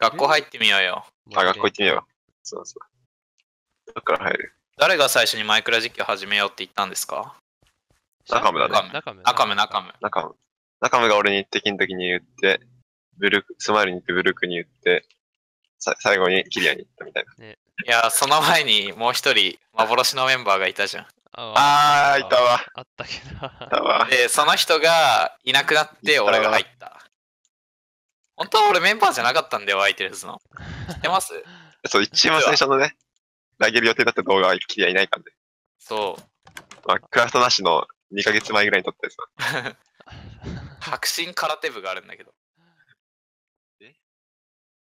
学校入ってみようよ。あ、学校行ってみよう。そうそう。どっから入る？誰が最初にマイクラ実況始めようって言ったんですか？中村だね。中村が俺にテキン時に言って、スマイルに行ってブルクに言って、最後にキリアに行ったみたいな。ね、いや、その前にもう一人、幻のメンバーがいたじゃん。あー、いたわ。あったけど。で、その人がいなくなって俺が入った。本当は俺メンバーじゃなかったんだよ、空いてるやつの。知ってます？そう、一番最初のね、投げる予定だった動画はキリアいないかんで。そう。まあ、クラフトなしの2ヶ月前ぐらいに撮ったやつ。迫真空手部があるんだけど。